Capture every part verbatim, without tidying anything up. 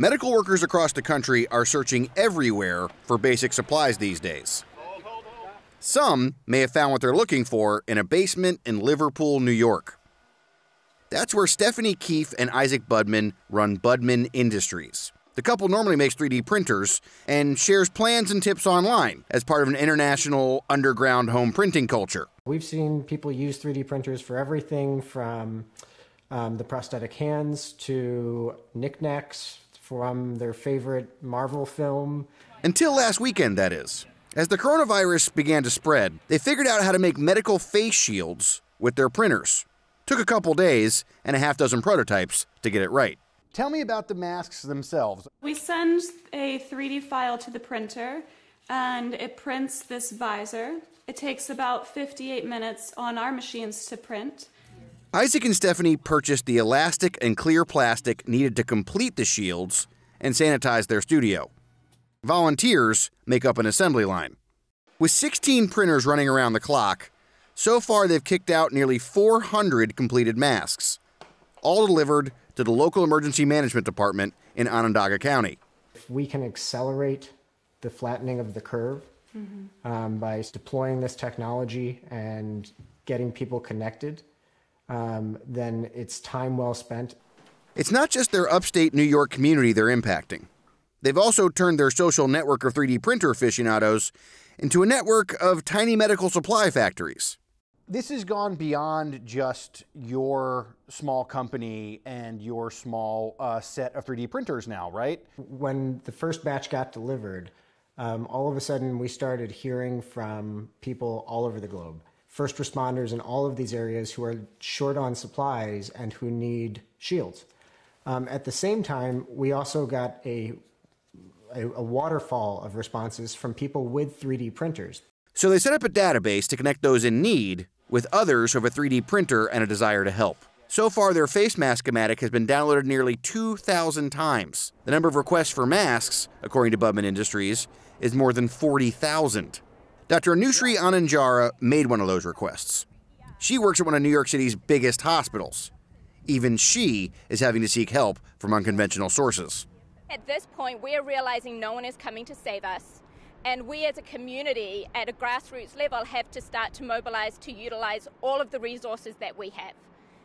Medical workers across the country are searching everywhere for basic supplies these days. Some may have found what they're looking for in a basement in Liverpool, New York. That's where Stephanie Keefe and Isaac Budman run Budman Industries. The couple normally makes three D printers and shares plans and tips online as part of an international underground home printing culture. We've seen people use three D printers for everything from um, the prosthetic hands to knickknacks from their favorite Marvel film. Until last weekend, that is. As the coronavirus began to spread, they figured out how to make medical face shields with their printers. Took a couple days and a half dozen prototypes to get it right. Tell me about the masks themselves. We send a three D file to the printer and it prints this visor. It takes about fifty-eight minutes on our machines to print. Isaac and Stephanie purchased the elastic and clear plastic needed to complete the shields and sanitize their studio. Volunteers make up an assembly line. With sixteen printers running around the clock, so far they've kicked out nearly four hundred completed masks, all delivered to the local emergency management department in Onondaga County. If we can accelerate the flattening of the curve mm-hmm. um, by deploying this technology and getting people connected, um, then it's time well spent. It's not just their upstate New York community they're impacting. They've also turned their social network of three D printer aficionados into a network of tiny medical supply factories. This has gone beyond just your small company and your small uh, set of three D printers now, right? When the first batch got delivered, um, all of a sudden we started hearing from people all over the globe. First responders in all of these areas who are short on supplies and who need shields. Um, at the same time, we also got a, a, a waterfall of responses from people with three D printers. So they set up a database to connect those in need with others who have a three D printer and a desire to help. So far, their face mask schematic has been downloaded nearly two thousand times. The number of requests for masks, according to Budman Industries, is more than forty thousand. Doctor Anushri Anandjara made one of those requests. She works at one of New York City's biggest hospitals. Even she is having to seek help from unconventional sources. At this point, we're realizing no one is coming to save us. And we as a community at a grassroots level have to start to mobilize to utilize all of the resources that we have.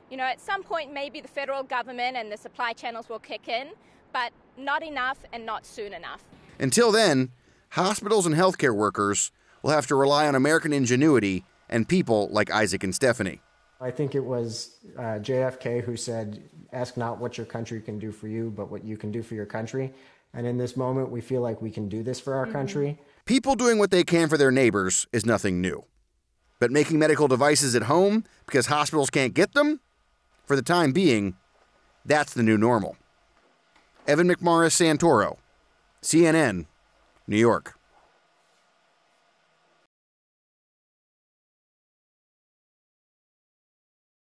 You know, at some point maybe the federal government and the supply channels will kick in, but not enough and not soon enough. Until then, hospitals and healthcare workers will have to rely on American ingenuity and people like Isaac and Stephanie. I think it was uh, J F K who said, "Ask not what your country can do for you, but what you can do for your country." And in this moment, we feel like we can do this for our country. People doing what they can for their neighbors is nothing new. But making medical devices at home because hospitals can't get them? For the time being, that's the new normal. Evan McMorris Santoro, C N N, New York.